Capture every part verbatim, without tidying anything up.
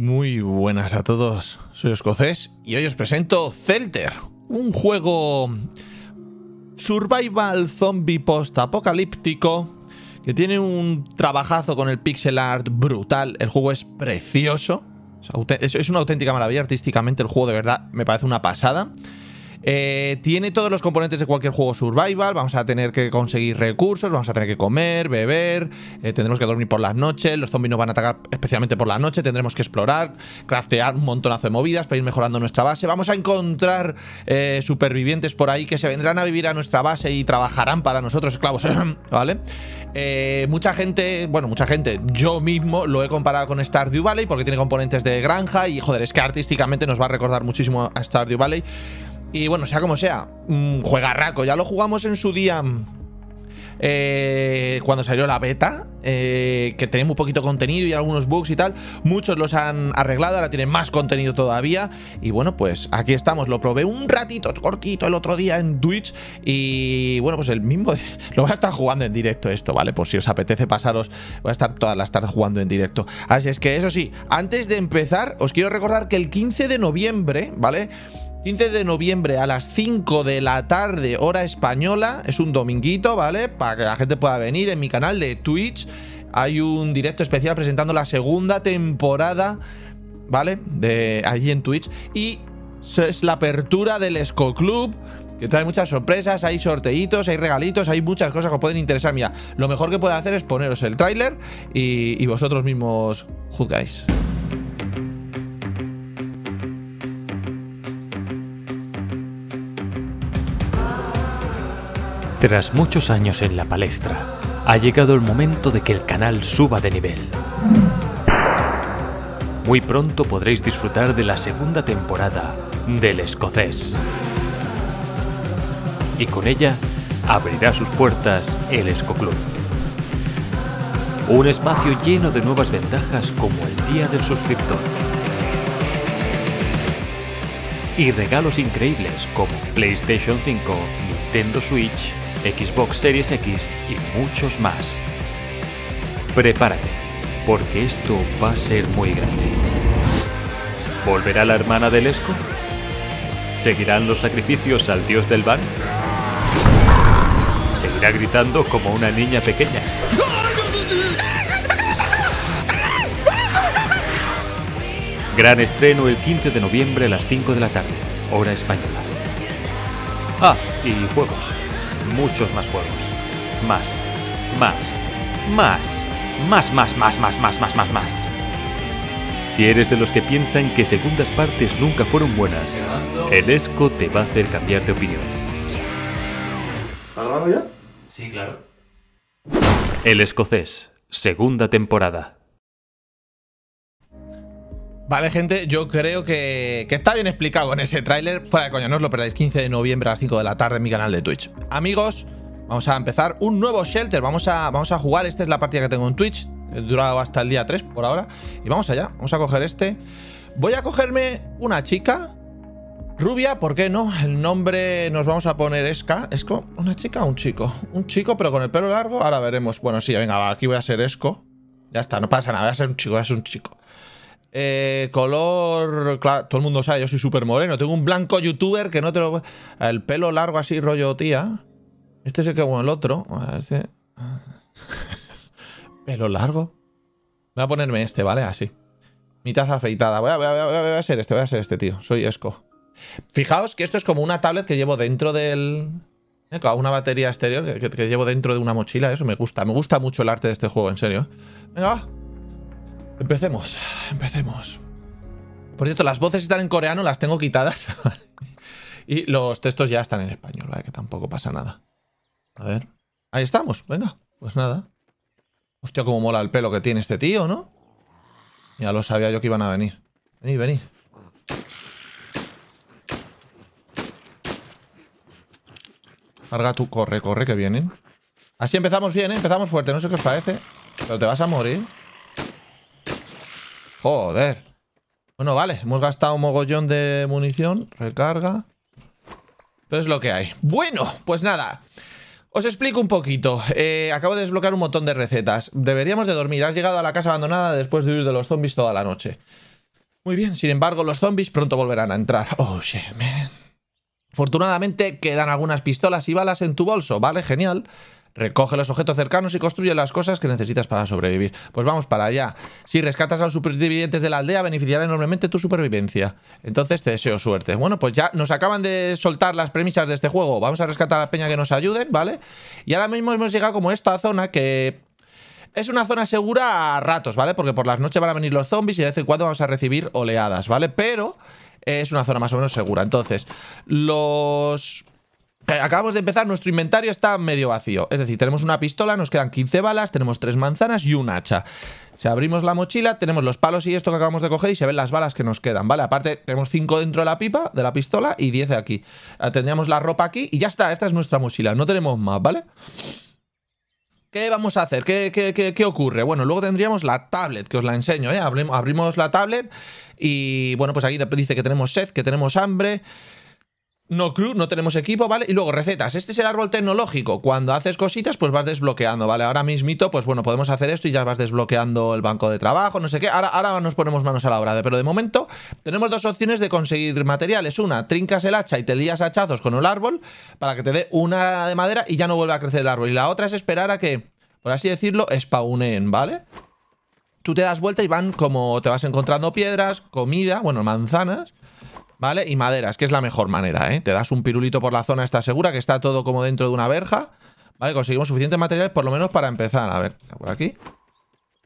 Muy buenas a todos, soy Escocés y hoy os presento Zelter, un juego survival zombie post-apocalíptico que tiene un trabajazo con el pixel art brutal. El juego es precioso, es una auténtica maravilla artísticamente, el juego de verdad me parece una pasada. Eh, tiene todos los componentes de cualquier juego survival. Vamos a tener que conseguir recursos, vamos a tener que comer, beber, eh, tendremos que dormir por las noches, los zombies nos van a atacar especialmente por la noche, tendremos que explorar, craftear un montonazo de movidas para ir mejorando nuestra base. Vamos a encontrar eh, supervivientes por ahí que se vendrán a vivir a nuestra base y trabajarán para nosotros, esclavos, ¿vale? Eh, mucha gente, bueno, mucha gente, yo mismo lo he comparado con Stardew Valley porque tiene componentes de granja y, joder, es que artísticamente nos va a recordar muchísimo a Stardew Valley. Y bueno, sea como sea, mmm, juegarraco. Ya lo jugamos en su día eh, cuando salió la beta, eh, que tenía muy poquito contenido y algunos bugs y tal. Muchos los han arreglado, ahora tienen más contenido todavía. Y bueno, pues aquí estamos. Lo probé un ratito cortito el otro día en Twitch. Y bueno, pues el mismo... Lo voy a estar jugando en directo esto, ¿vale? Por si os apetece pasaros, voy a estar todas las tardes jugando en directo. Así es que eso sí, antes de empezar, os quiero recordar que el quince de noviembre, ¿vale? quince de noviembre a las cinco de la tarde, hora española, es un dominguito, ¿vale? Para que la gente pueda venir en mi canal de Twitch. Hay un directo especial presentando la segunda temporada, ¿vale? De allí en Twitch. Y es la apertura del Escoclub, que trae muchas sorpresas, hay sorteitos, hay regalitos, hay muchas cosas que os pueden interesar. Mira, lo mejor que puedo hacer es poneros el tráiler y, y vosotros mismos juzgáis. Tras muchos años en la palestra, ha llegado el momento de que el canal suba de nivel. Muy pronto podréis disfrutar de la segunda temporada del Escocés. Y con ella abrirá sus puertas el Escoclub. Un espacio lleno de nuevas ventajas como el Día del Suscriptor. Y regalos increíbles como PlayStation cinco, Nintendo Switch, Xbox Series equis y muchos más. Prepárate, porque esto va a ser muy grande. ¿Volverá la hermana del Esco? ¿Seguirán los sacrificios al dios del bar? ¿Seguirá gritando como una niña pequeña? Gran estreno el quince de noviembre a las cinco de la tarde, hora española. Ah, y juegos. Muchos más juegos. Más. Más. Más. Más, más, más, más, más, más, más, más. Si eres de los que piensan que segundas partes nunca fueron buenas, el Esco te va a hacer cambiar de opinión. ¿Has grabado ya? Sí, claro. El Escocés, segunda temporada. Vale, gente, yo creo que, que está bien explicado en ese tráiler. Fuera de coña, no os lo perdáis. quince de noviembre a las cinco de la tarde en mi canal de Twitch. Amigos, vamos a empezar un nuevo Shelter. Vamos a, vamos a jugar. Esta es la partida que tengo en Twitch. He durado hasta el día tres por ahora. Y vamos allá. Vamos a coger este. Voy a cogerme una chica. Rubia, ¿por qué no? El nombre nos vamos a poner Esca. ¿Esco? ¿Una chica o un chico? Un chico, pero con el pelo largo. Ahora veremos. Bueno, sí, venga, va. Aquí voy a ser Esco. Ya está, no pasa nada. Voy a ser un chico, voy a ser un chico. Eh, color, claro, todo el mundo sabe, yo soy súper moreno. Tengo un blanco youtuber que no te lo... El pelo largo así, rollo tía. Este es el que, bueno, el otro. Este... pelo largo. Voy a ponerme este, ¿vale? Así. Mitad afeitada. Voy a, voy, a, voy, a, voy a ser este, voy a ser este, tío. Soy Esco. Fijaos que esto es como una tablet que llevo dentro del... Una batería exterior que, que, que llevo dentro de una mochila. Eso me gusta. Me gusta mucho el arte de este juego, en serio. Venga, va. Empecemos, empecemos. Por cierto, las voces están en coreano, las tengo quitadas. Y los textos ya están en español, ¿vale? Que tampoco pasa nada. A ver. Ahí estamos, venga. Pues nada. Hostia, cómo mola el pelo que tiene este tío, ¿no? Ya lo sabía yo que iban a venir. Venid, venid. Larga tú, corre, corre, que vienen. Así empezamos bien, ¿eh? Empezamos fuerte, no sé qué os parece. Pero te vas a morir. Joder. Bueno, vale. Hemos gastado un mogollón de munición. Recarga. Pero es lo que hay. Bueno, pues nada. Os explico un poquito. Eh, acabo de desbloquear un montón de recetas. Deberíamos de dormir. Has llegado a la casa abandonada después de huir de los zombies toda la noche. Muy bien, sin embargo, los zombies pronto volverán a entrar. Oh, shit, man. Afortunadamente, quedan algunas pistolas y balas en tu bolso. Vale, genial. Recoge los objetos cercanos y construye las cosas que necesitas para sobrevivir. Pues vamos para allá. Si rescatas a los supervivientes de la aldea, beneficiará enormemente tu supervivencia. Entonces te deseo suerte. Bueno, pues ya nos acaban de soltar las premisas de este juego. Vamos a rescatar a la peña que nos ayuden, ¿vale? Y ahora mismo hemos llegado como a esta zona que... es una zona segura a ratos, ¿vale? Porque por las noches van a venir los zombies y de vez en cuando vamos a recibir oleadas, ¿vale? Pero es una zona más o menos segura. Entonces, los... acabamos de empezar, nuestro inventario está medio vacío. Es decir, tenemos una pistola, nos quedan quince balas, tenemos tres manzanas y un hacha. Si abrimos la mochila, tenemos los palos y esto que acabamos de coger y se ven las balas que nos quedan, ¿vale? Aparte, tenemos cinco dentro de la pipa, de la pistola, y diez aquí. Tendríamos la ropa aquí y ya está, esta es nuestra mochila, no tenemos más, ¿vale? ¿Qué vamos a hacer? ¿Qué, qué, qué, qué ocurre? Bueno, luego tendríamos la tablet, que os la enseño, ¿eh? Abrimos la tablet y, bueno, pues aquí dice que tenemos sed, que tenemos hambre... No crew, no tenemos equipo, ¿vale? Y luego recetas. Este es el árbol tecnológico. Cuando haces cositas, pues vas desbloqueando, ¿vale? Ahora mismito, pues bueno, podemos hacer esto y ya vas desbloqueando el banco de trabajo, no sé qué. Ahora, ahora nos ponemos manos a la obra, pero de momento tenemos dos opciones de conseguir materiales. Una, trincas el hacha y te lías hachazos con el árbol para que te dé una de madera y ya no vuelva a crecer el árbol. Y la otra es esperar a que, por así decirlo, spawnen, ¿vale? Tú te das vuelta y van como te vas encontrando piedras, comida, bueno, manzanas... ¿vale? Y maderas, que es la mejor manera, ¿eh? Te das un pirulito por la zona esta segura, que está todo como dentro de una verja. ¿Vale? Conseguimos suficientes materiales por lo menos para empezar. A ver, por aquí.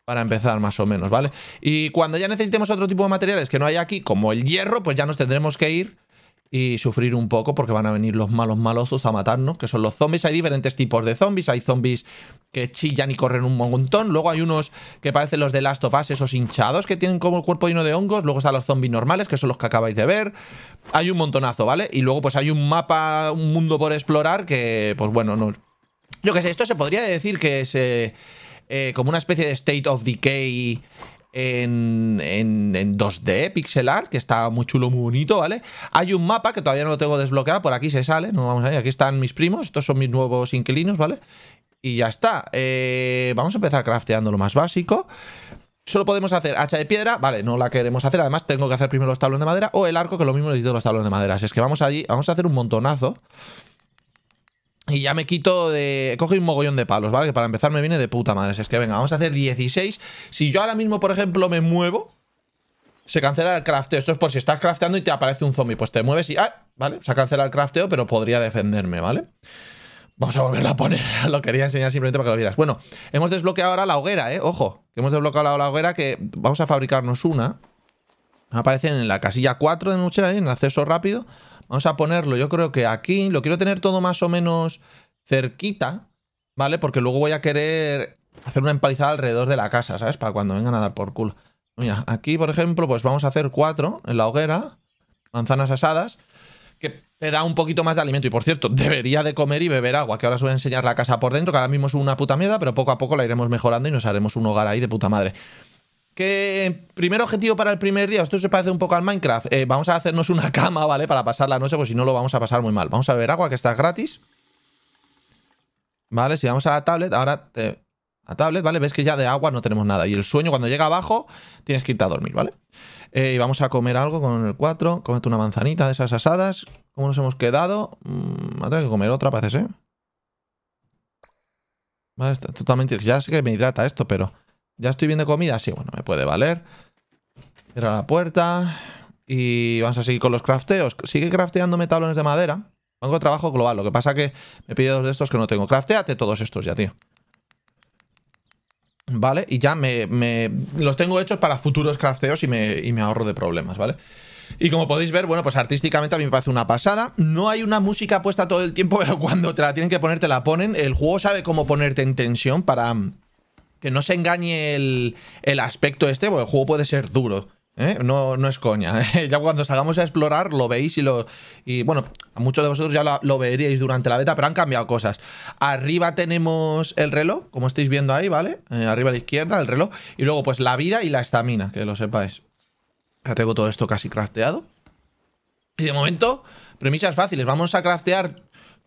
Para empezar, más o menos, ¿vale? Y cuando ya necesitemos otro tipo de materiales que no hay aquí, como el hierro, pues ya nos tendremos que ir y sufrir un poco, porque van a venir los malos malosos a matarnos, que son los zombies. Hay diferentes tipos de zombies. Hay zombies que chillan y corren un montón. Luego hay unos que parecen los de Last of Us, esos hinchados que tienen como el cuerpo lleno de hongos. Luego están los zombies normales, que son los que acabáis de ver. Hay un montonazo, ¿vale? Y luego pues hay un mapa, un mundo por explorar que, pues bueno, no... yo qué sé, esto se podría decir que es eh, eh, como una especie de State of Decay... En, en, en dos D, pixel art, que está muy chulo, muy bonito, ¿vale? Hay un mapa que todavía no lo tengo desbloqueado, por aquí se sale, no vamos a ver, aquí están mis primos, estos son mis nuevos inquilinos, ¿vale? Y ya está, eh, vamos a empezar crafteando lo más básico. Solo podemos hacer hacha de piedra, vale, no la queremos hacer, además tengo que hacer primero los tablones de madera o el arco, que lo mismo necesito los tablones de madera, así es que vamos allí, vamos a hacer un montonazo. Y ya me quito de... coge un mogollón de palos, ¿vale? Que para empezar me viene de puta madre. Es que venga, vamos a hacer dieciséis. Si yo ahora mismo, por ejemplo, me muevo, se cancela el crafteo. Esto es por si estás crafteando y te aparece un zombie. Pues te mueves y... ¡ah! ¿Vale? Se ha cancelado el crafteo, pero podría defenderme, ¿vale? Vamos a volverlo a poner. Lo quería enseñar simplemente para que lo vieras. Bueno, hemos desbloqueado ahora la hoguera, ¿eh? Ojo, que hemos desbloqueado la hoguera, que vamos a fabricarnos una. Aparecen en la casilla cuatro de noche, ¿eh? En acceso rápido. Vamos a ponerlo, yo creo que aquí, lo quiero tener todo más o menos cerquita, ¿vale? Porque luego voy a querer hacer una empalizada alrededor de la casa, ¿sabes? Para cuando vengan a dar por culo. Mira, aquí, por ejemplo, pues vamos a hacer cuatro en la hoguera, manzanas asadas, que te da un poquito más de alimento. Y por cierto, debería de comer y beber agua, que ahora os voy a enseñar la casa por dentro, que ahora mismo es una puta mierda, pero poco a poco la iremos mejorando y nos haremos un hogar ahí de puta madre. ¿Qué primer objetivo para el primer día? Esto se parece un poco al Minecraft. Eh, vamos a hacernos una cama, ¿vale? Para pasar la noche, pues si no lo vamos a pasar muy mal. Vamos a beber agua, que está gratis. Vale, si vamos a la tablet, ahora... Te... la tablet, ¿vale? Ves que ya de agua no tenemos nada. Y el sueño, cuando llega abajo, tienes que irte a dormir, ¿vale? Eh, y vamos a comer algo con el cuatro. Cómete una manzanita de esas asadas. ¿Cómo nos hemos quedado? Mm, voy a tener que comer otra, parece, ¿eh? Vale, está totalmente... ya sé que me hidrata esto, pero... ¿ya estoy bien de comida? Sí, bueno, me puede valer. Cierra la puerta. Y vamos a seguir con los crafteos. Sigue crafteándome tablones de madera. Tengo trabajo global. Lo que pasa que me pide dos de estos que no tengo. Crafteate todos estos ya, tío. Vale, y ya me, me los tengo hechos para futuros crafteos y me, y me ahorro de problemas, ¿vale? Y como podéis ver, bueno, pues artísticamente a mí me parece una pasada. No hay una música puesta todo el tiempo, pero cuando te la tienen que poner, te la ponen. El juego sabe cómo ponerte en tensión para... que no se engañe el, el aspecto este, porque el juego puede ser duro, ¿eh? No, no es coña, ¿eh? Ya cuando salgamos a explorar lo veis y lo... y bueno, a muchos de vosotros ya lo, lo veríais durante la beta, pero han cambiado cosas. Arriba tenemos el reloj, como estáis viendo ahí, ¿vale? Eh, arriba a la izquierda, el reloj. Y luego pues la vida y la estamina, que lo sepáis. Ya tengo todo esto casi crafteado. Y de momento, premisas fáciles. Vamos a craftear...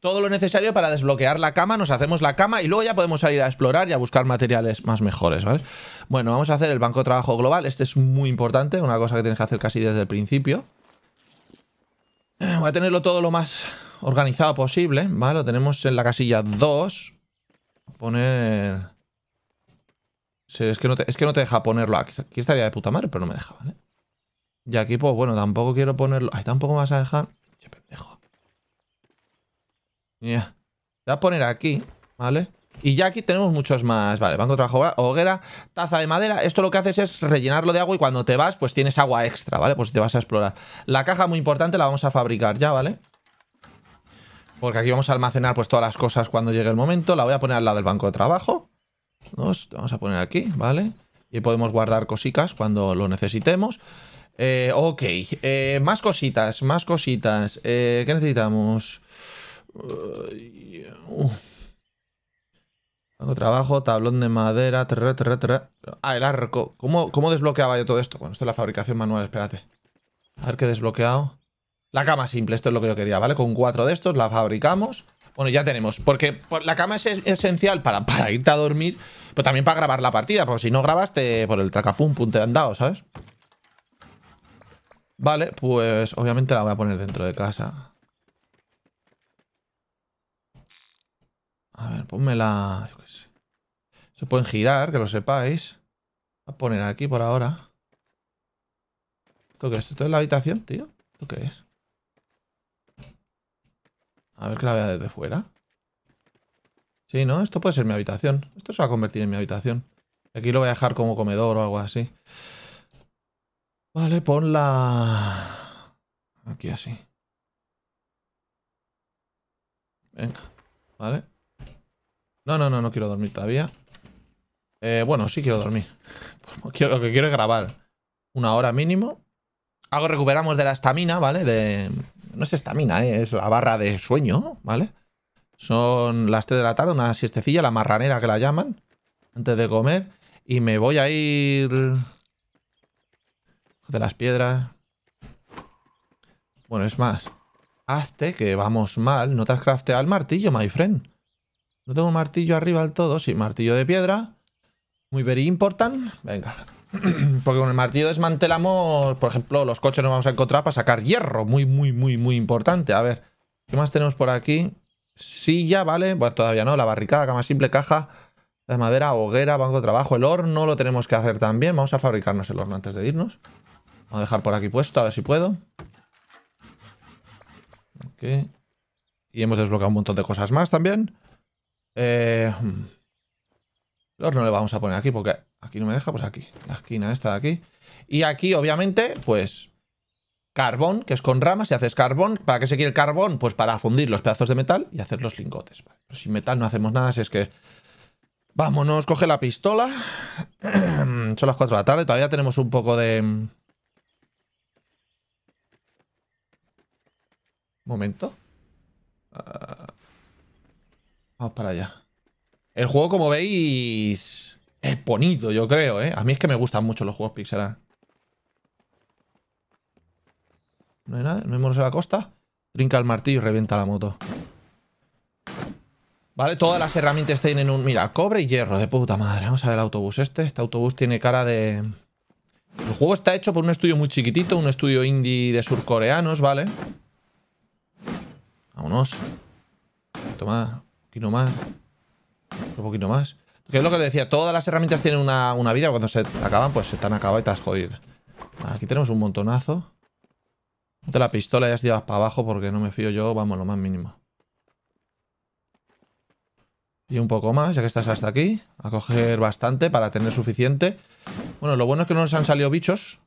todo lo necesario para desbloquear la cama, nos hacemos la cama y luego ya podemos salir a explorar y a buscar materiales más mejores, ¿vale? Bueno, vamos a hacer el banco de trabajo global. Este es muy importante, una cosa que tienes que hacer casi desde el principio. Voy a tenerlo todo lo más organizado posible, ¿vale? Lo tenemos en la casilla dos. Poner... Sí, es, que no te... es que no te deja ponerlo aquí. Aquí estaría de puta madre, pero no me deja, ¿vale? Y aquí, pues bueno, tampoco quiero ponerlo... Ay, tampoco me vas a dejar... Che, pendejo. Yeah. Voy a poner aquí, ¿vale? Y ya aquí tenemos muchos más. Vale, banco de trabajo, hoguera, taza de madera. Esto lo que haces es rellenarlo de agua y cuando te vas, pues tienes agua extra, ¿vale? Pues te vas a explorar. La caja, muy importante, la vamos a fabricar ya, ¿vale? Porque aquí vamos a almacenar pues todas las cosas cuando llegue el momento. La voy a poner al lado del banco de trabajo. Nos vamos a poner aquí, ¿vale? Y podemos guardar cositas cuando lo necesitemos. Eh, ok, eh, más cositas, más cositas. Eh, ¿Qué necesitamos? Uh, Banco trabajo, tablón de madera, terra, terra, terra. Ah, el arco. ¿Cómo, ¿Cómo desbloqueaba yo todo esto? Bueno, esto es la fabricación manual, espérate. A ver qué he desbloqueado. La cama simple, esto es lo que yo quería, ¿vale? Con cuatro de estos la fabricamos. Bueno, ya tenemos, porque la cama es esencial para, para irte a dormir, pero también para grabar la partida, porque si no grabas te, por el tracapum pum te han dado, ¿sabes? Vale, pues obviamente la voy a poner dentro de casa. A ver, ponmela... Yo qué sé. Se pueden girar, que lo sepáis. Voy a poner aquí por ahora. ¿Esto qué es? ¿Esto es la habitación, tío? ¿Esto qué es? A ver que la vea desde fuera. Sí, ¿no? Esto puede ser mi habitación. Esto se va a convertir en mi habitación. Aquí lo voy a dejar como comedor o algo así. Vale, ponla... Aquí así. Venga, vale. No, no, no, no quiero dormir todavía. Eh, bueno, sí quiero dormir. Lo que quiero es grabar. Una hora mínimo. Algo recuperamos de la estamina, ¿vale? De... No es estamina, ¿eh? Es la barra de sueño, ¿vale? Son las tres de la tarde, una siestecilla, la marranera que la llaman, antes de comer. Y me voy a ir... de las piedras. Bueno, es más. Hazte que vamos mal. No te has crafteado el martillo, my friend. No tengo martillo arriba del todo. Sí, martillo de piedra. Muy very important. Venga. Porque con el martillo desmantelamos, por ejemplo, los coches nos vamos a encontrar para sacar hierro. Muy, muy, muy, muy importante. A ver, ¿qué más tenemos por aquí? Silla, ¿vale? Bueno, todavía no. La barricada, cama simple, caja de madera, hoguera, banco de trabajo. El horno lo tenemos que hacer también. Vamos a fabricarnos el horno antes de irnos. Vamos a dejar por aquí puesto, a ver si puedo. Ok. Y hemos desbloqueado un montón de cosas más también. Eh... El horno le vamos a poner aquí porque aquí no me deja, pues aquí, la esquina esta de aquí. Y aquí, obviamente, pues carbón, que es con ramas, y haces carbón. ¿Para qué se quiere el carbón? Pues para fundir los pedazos de metal y hacer los lingotes. Vale. Pero sin metal no hacemos nada, así es que... Vámonos, coge la pistola. Son las cuatro de la tarde, todavía tenemos un poco de... Un momento. Uh... Vamos para allá. El juego, como veis, es bonito, yo creo, ¿eh? A mí es que me gustan mucho los juegos pixel art. No hay nada, no hay monos a la costa. Trinca el martillo y revienta la moto. Vale, todas las herramientas tienen un... Mira, cobre y hierro, de puta madre. Vamos a ver el autobús este. Este autobús tiene cara de... El juego está hecho por un estudio muy chiquitito, un estudio indie de surcoreanos, ¿vale? Vámonos. Toma, aquí nomás. Un poquito más. Que es lo que les decía, todas las herramientas tienen una, una vida. Cuando se acaban, pues se están acabadas y te has jodido. Aquí tenemos un montonazo. Ponte la pistola y ya se llevas para abajo porque no me fío yo, vamos, lo más mínimo. Y un poco más, ya que estás hasta aquí. A coger bastante para tener suficiente. Bueno, lo bueno es que no nos han salido bichos.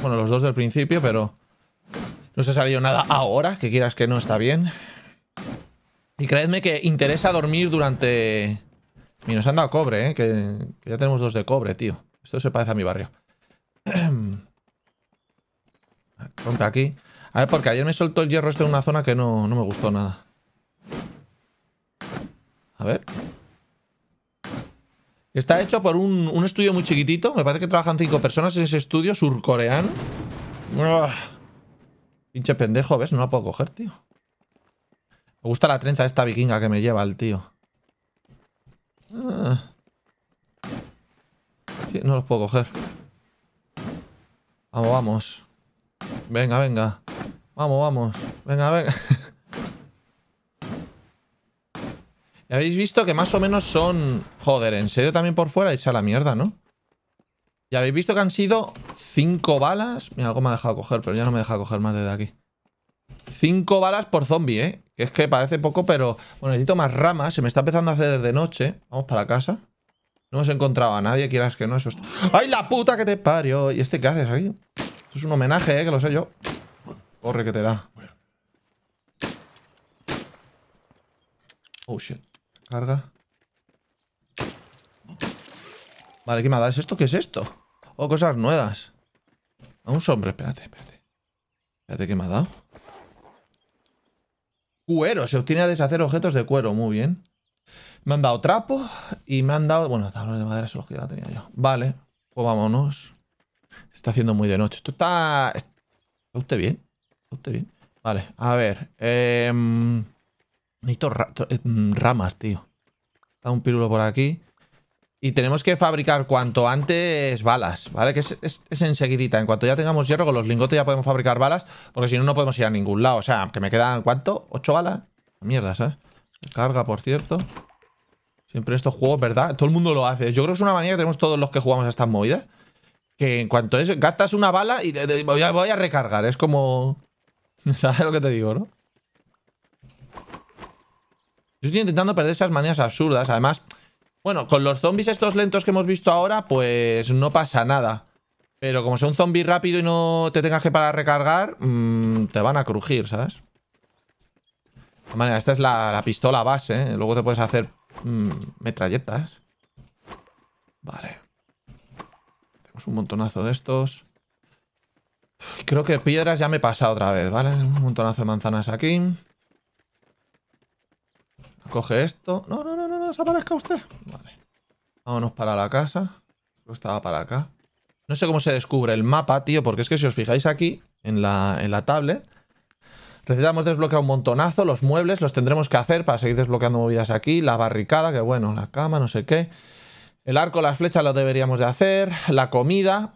Bueno, los dos del principio, pero... No se ha salido nada ahora, que quieras que no está bien. Y creedme que interesa dormir durante... Mira, nos han dado cobre, ¿eh? Que, que ya tenemos dos de cobre, tío. Esto se parece a mi barrio. Rompe aquí. A ver, porque ayer me soltó el hierro este en una zona que no, no me gustó nada. A ver. Está hecho por un, un estudio muy chiquitito. Me parece que trabajan cinco personas en ese estudio surcoreano. Uf. Pinche pendejo, ¿ves? No la puedo coger, tío. Me gusta la trenza esta vikinga que me lleva el tío. Ah. Sí, no los puedo coger. Vamos, vamos. Venga, venga. Vamos, vamos. Venga, venga. Ya habéis visto que más o menos son... Joder, en serio también por fuera echa la mierda, ¿no? Ya habéis visto que han sido cinco balas. Mira, algo me ha dejado coger, pero ya no me deja coger más desde aquí. Cinco balas por zombie, ¿eh? Que es que parece poco, pero... Bueno, necesito más ramas. Se me está empezando a hacer desde noche. Vamos para casa. No hemos encontrado a nadie, quieras que no. Eso está... ¡Ay, la puta que te parió! ¿Y este qué haces aquí? Esto es un homenaje, ¿eh? Que lo sé yo. Corre, que te da. Oh, shit. Carga. Vale, ¿qué me das? ¿Esto qué es esto? Oh, cosas nuevas. A un sombre, espérate, espérate. Espérate, ¿qué me ha dado? Cuero, se obtiene a deshacer objetos de cuero, muy bien. Me han dado trapo y me han dado... Bueno, tablones de madera, solo que ya la tenía yo. Vale, pues vámonos. Se está haciendo muy de noche. Esto está... ¿Está usted bien? ¿Está usted bien? Vale, a ver. Eh... Necesito ra... ramas, tío. Está un pirulo por aquí. Y tenemos que fabricar cuanto antes balas, ¿vale? Que es, es, es enseguidita. En cuanto ya tengamos hierro, con los lingotes ya podemos fabricar balas. Porque si no, no podemos ir a ningún lado. O sea, que me quedan, ¿cuánto? ¿Ocho balas? Mierda, ¿sabes? Carga, por cierto. Siempre estos juegos, ¿verdad? Todo el mundo lo hace. Yo creo que es una manía que tenemos todos los que jugamos a estas movidas. Que en cuanto es, gastas una bala y te, te, voy, a, voy a recargar. Es como... ¿Sabes lo que te digo, no? Yo estoy intentando perder esas manías absurdas. Además... Bueno, con los zombies estos lentos que hemos visto ahora, pues no pasa nada. Pero como sea un zombie rápido y no te tengas que parar a recargar, mmm, te van a crujir, ¿sabes? De manera, esta es la, la pistola base, ¿eh? Luego te puedes hacer mmm, metralletas. Vale. Tenemos un montonazo de estos. Creo que piedras ya me pasa otra vez, ¿vale? Un montonazo de manzanas aquí. Coge esto. No, no, no, no, no, desaparezca usted. Vale. Vámonos para la casa. Creo que estaba para acá. No sé cómo se descubre el mapa, tío, porque es que si os fijáis aquí, en la, en la tablet, necesitamos desbloquear un montonazo. Los muebles los tendremos que hacer para seguir desbloqueando movidas aquí. La barricada, que bueno, la cama, no sé qué. El arco, las flechas lo deberíamos de hacer. La comida.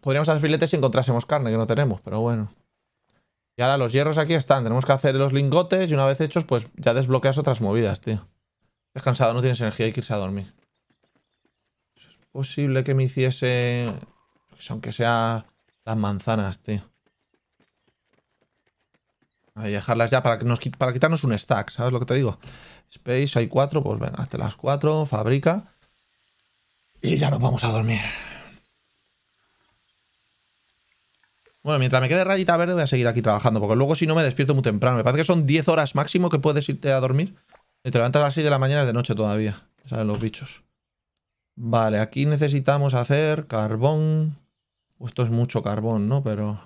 Podríamos hacer filetes si encontrásemos carne, que no tenemos, pero bueno. Y ahora los hierros aquí están. Tenemos que hacer los lingotes y una vez hechos, pues ya desbloqueas otras movidas, tío. Es cansado, no tienes energía, hay que irse a dormir. Es posible que me hiciese... Aunque sea las manzanas, tío. Voy a dejarlas ya para, que nos, para quitarnos un stack, ¿sabes lo que te digo? Space, hay cuatro, pues venga, hazte las cuatro, fabrica. Y ya nos vamos a dormir. Bueno, mientras me quede rayita verde voy a seguir aquí trabajando, porque luego si no me despierto muy temprano. Me parece que son diez horas máximo que puedes irte a dormir. Y te levantas a las seis de la mañana, es de noche todavía. Salen los bichos. Vale, aquí necesitamos hacer carbón. Esto es mucho carbón, ¿no? Pero...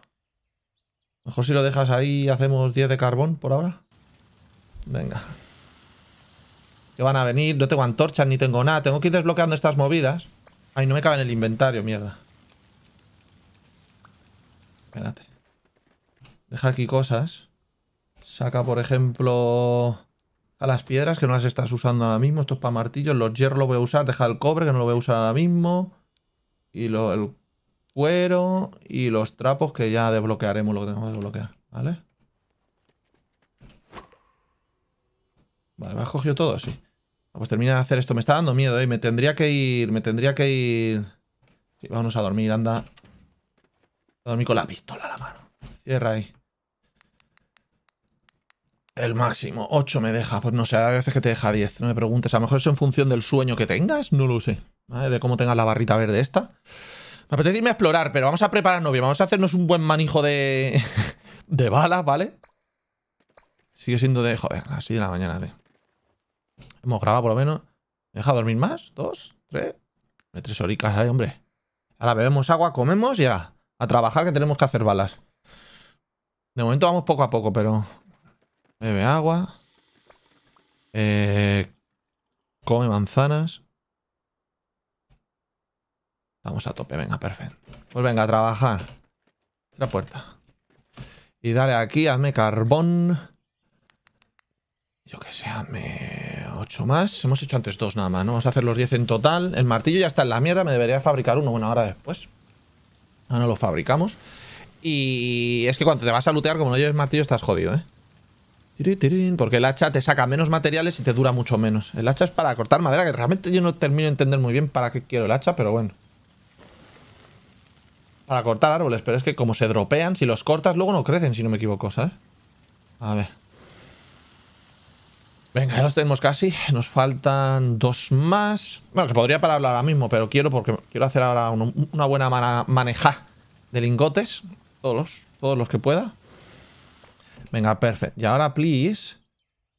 Mejor si lo dejas ahí hacemos diez de carbón por ahora. Venga. Que van a venir, no tengo antorchas ni tengo nada. Tengo que ir desbloqueando estas movidas. Ay, no me cabe en el inventario, mierda. Espérate. Deja aquí cosas. Saca, por ejemplo, a las piedras, que no las estás usando ahora mismo. Esto es para martillos. Los hierros los voy a usar. Deja el cobre, que no lo voy a usar ahora mismo. Y lo, el cuero. Y los trapos, que ya desbloquearemos lo que tenemos que desbloquear. ¿Vale? Vale, ¿me has cogido todo? Sí. Pues termina de hacer esto. Me está dando miedo, ¿eh? Me tendría que ir... Me tendría que ir... Sí, vámonos a dormir, anda... A dormir con la pistola a la mano. Cierra ahí. El máximo. ocho me deja. Pues no sé, a veces que te deja diez. No me preguntes. A lo mejor es en función del sueño que tengas. No lo sé. ¿Vale? De cómo tengas la barrita verde esta. Me apetece irme a explorar, pero vamos a prepararnos bien. Vamos a hacernos un buen manijo de... de balas, ¿vale? Sigue siendo de... Joder, así de la mañana, tío. Hemos grabado por lo menos. ¿Me deja dormir más? ¿Dos? ¿Tres? De tres horicas, ahí, hombre. Ahora bebemos agua, comemos y ya... A trabajar, que tenemos que hacer balas. De momento vamos poco a poco, pero... Bebe agua. Eh... Come manzanas. Vamos a tope, venga, perfecto. Pues venga, a trabajar. La puerta. Y dale aquí, hazme carbón. Yo que sé, me... ocho más. Hemos hecho antes dos nada más, ¿no? Vamos a hacer los diez en total. El martillo ya está en la mierda. Me debería fabricar uno una hora después. Ahora no lo fabricamos. Y es que cuando te vas a lootear, como no lleves martillo, estás jodido, ¿eh? Porque el hacha te saca menos materiales y te dura mucho menos. El hacha es para cortar madera, que realmente yo no termino de entender muy bien para qué quiero el hacha, pero bueno. Para cortar árboles, pero es que como se dropean, si los cortas luego no crecen, si no me equivoco, ¿sabes? A ver. Venga, ya los tenemos casi. Nos faltan dos más. Bueno, que podría pararlo ahora mismo, pero quiero porque quiero hacer ahora uno, una buena man maneja de lingotes. Todos los, todos los que pueda. Venga, perfecto. Y ahora, please,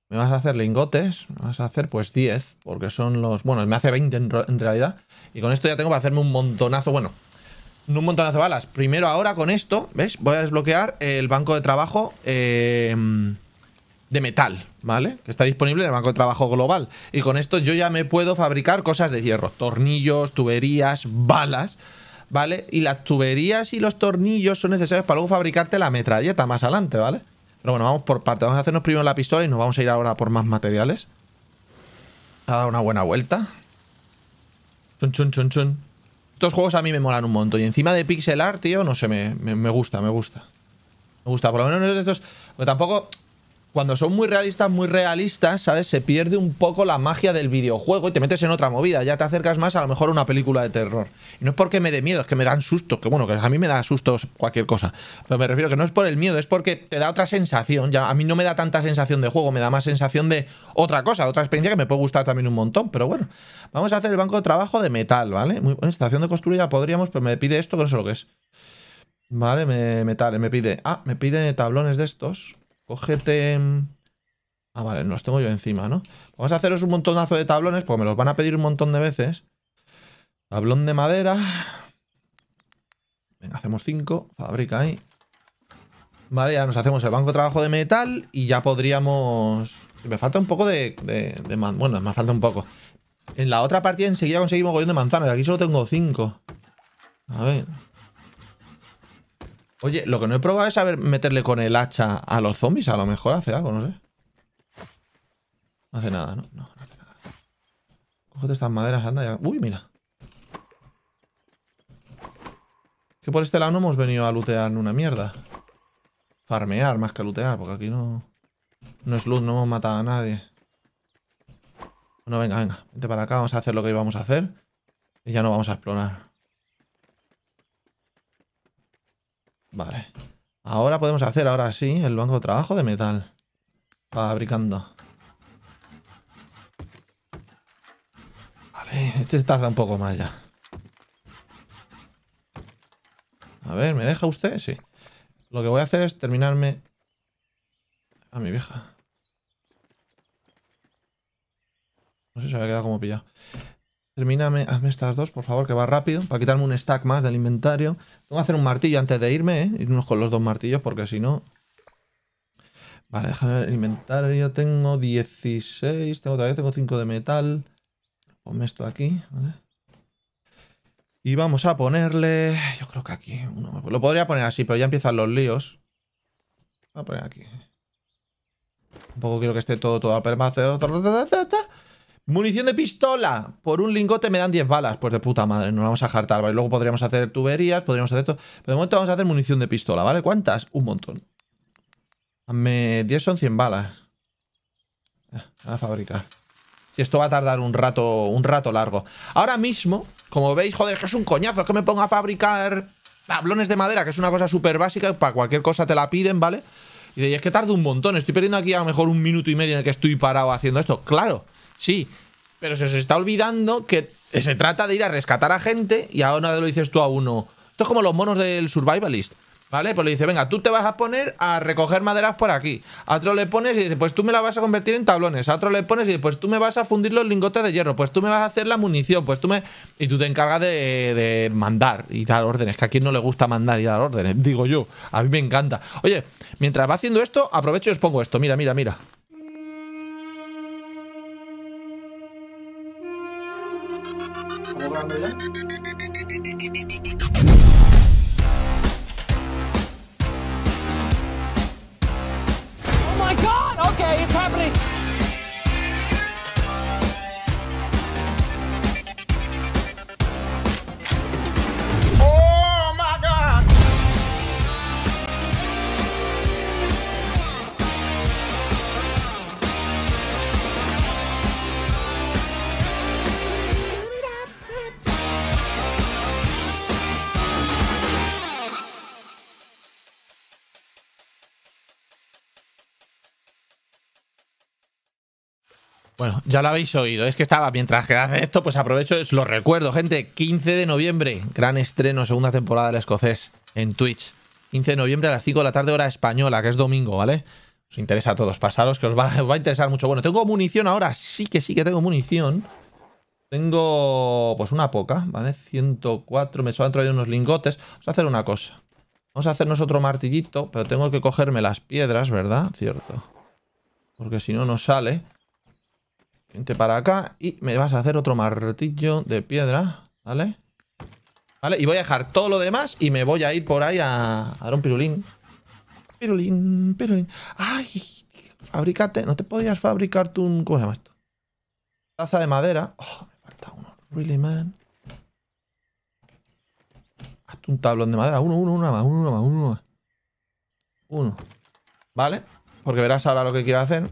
me vas a hacer lingotes. Me vas a hacer, pues, diez. Porque son los... Bueno, me hace veinte en, en realidad. Y con esto ya tengo para hacerme un montonazo... Bueno, no un montonazo de balas. Primero, ahora, con esto, ¿ves? Voy a desbloquear el banco de trabajo eh, de metal, ¿vale? Que está disponible en el banco de trabajo global. Y con esto yo ya me puedo fabricar cosas de hierro. Tornillos, tuberías, balas... ¿Vale? Y las tuberías y los tornillos son necesarios para luego fabricarte la metralleta más adelante, ¿vale? Pero bueno, vamos por parte. Vamos a hacernos primero la pistola y nos vamos a ir ahora por más materiales. A dar una buena vuelta. Chun, chun, chun, chun. Estos juegos a mí me molan un montón. Y encima de pixel art, tío, no sé, me, me, me gusta, me gusta. Me gusta, por lo menos estos... Pero tampoco... Cuando son muy realistas, muy realistas, ¿sabes? Se pierde un poco la magia del videojuego y te metes en otra movida. Ya te acercas más a lo mejor a una película de terror. Y no es porque me dé miedo, es que me dan sustos. Que bueno, que a mí me da sustos cualquier cosa. Pero me refiero que no es por el miedo, es porque te da otra sensación. Ya a mí no me da tanta sensación de juego, me da más sensación de otra cosa, otra experiencia que me puede gustar también un montón. Pero bueno, vamos a hacer el banco de trabajo de metal, ¿vale? Muy buena estación de construida podríamos, pero me pide esto, que no sé lo que es. Vale, me, metal, me pide... Ah, me pide tablones de estos... Cógete... Ah, vale, los tengo yo encima, ¿no? Vamos a haceros un montonazo de tablones, porque me los van a pedir un montón de veces. Tablón de madera. Venga, hacemos cinco. Fabrica ahí. Vale, ya nos hacemos el banco de trabajo de metal y ya podríamos... Me falta un poco de... de, de man... Bueno, me falta un poco. En la otra partida enseguida conseguí mogollón de manzanas. Aquí solo tengo cinco. A ver... Oye, lo que no he probado es saber meterle con el hacha a los zombies. A lo mejor hace algo, no sé. No hace nada, ¿no? No, no hace nada. Cógete estas maderas, anda ya. Uy, mira. Que por este lado no hemos venido a lootear una mierda. Farmear más que lootear, porque aquí no... No es loot, no hemos matado a nadie. Bueno, venga, venga. Vente para acá, vamos a hacer lo que íbamos a hacer. Y ya no vamos a explorar. Vale. Ahora podemos hacer, ahora sí, el banco de trabajo de metal. Fabricando. Vale, este tarda un poco más ya. A ver, ¿me deja usted? Sí. Lo que voy a hacer es terminarme... A mi vieja. No sé si se había quedado como pillado. Termíname, hazme estas dos, por favor, que va rápido. Para quitarme un stack más del inventario. Tengo que hacer un martillo antes de irme, ¿eh? Irnos con los dos martillos, porque si no... Vale, déjame ver el inventario. Tengo dieciséis. Tengo todavía, tengo cinco de metal. Ponme esto aquí, ¿vale? Y vamos a ponerle... Yo creo que aquí... Uno, lo podría poner así, pero ya empiezan los líos. Voy a poner aquí. Tampoco quiero que esté todo, todo... Munición de pistola. Por un lingote me dan diez balas. Pues de puta madre, nos vamos a jartar, ¿vale? Luego podríamos hacer tuberías, podríamos hacer esto. Pero de momento vamos a hacer munición de pistola, ¿vale? ¿Cuántas? Un montón. Hazme diez, son cien balas. A fabricar. Si esto va a tardar un rato, un rato largo. Ahora mismo, como veis, joder, que es un coñazo. Es que me pongo a fabricar tablones de madera, que es una cosa súper básica. Para cualquier cosa te la piden, ¿vale? Y de, es que tardo un montón. Estoy perdiendo aquí a lo mejor un minuto y medio en el que estoy parado haciendo esto. Claro. Sí, pero se os está olvidando que se trata de ir a rescatar a gente y ahora lo dices tú a uno. Esto es como los monos del Survivalist, ¿vale? Pues le dice, venga, tú te vas a poner a recoger maderas por aquí. A otro le pones y dice, pues tú me la vas a convertir en tablones. A otro le pones y dice, pues tú me vas a fundir los lingotes de hierro. Pues tú me vas a hacer la munición. Pues tú me... Y tú te encargas de, de mandar y dar órdenes. Que a quien no le gusta mandar y dar órdenes, digo yo. A mí me encanta. Oye, mientras va haciendo esto, aprovecho y os pongo esto. Mira, mira, mira. Oh my God! Okay, it's happening! Bueno, ya lo habéis oído. Es que estaba, mientras que hace esto, pues aprovecho, os lo recuerdo, gente. quince de noviembre, gran estreno, segunda temporada del Escocés en Twitch. quince de noviembre a las cinco de la tarde, hora española, que es domingo, ¿vale? Os interesa a todos, pasaros, que os va, os va a interesar mucho. Bueno, tengo munición ahora, sí que sí que tengo munición. Tengo, pues una poca, ¿vale? ciento cuatro, me sobran todavía unos lingotes. Vamos a hacer una cosa. Vamos a hacernos otro martillito, pero tengo que cogerme las piedras, ¿verdad? Cierto. Porque si no, no sale. Vente para acá y me vas a hacer otro martillo de piedra, ¿vale? ¿Vale? Y voy a dejar todo lo demás y me voy a ir por ahí a, a dar un pirulín. Pirulín, pirulín. ¡Ay! Fabricate. ¿No te podías fabricar tú un... ¿Cómo se llama esto? Taza de madera. Oh, me falta uno. Really, man. Hazte un tablón de madera. Uno, uno, uno más, uno más, uno más. Uno. ¿Vale? Porque verás ahora lo que quiero hacer.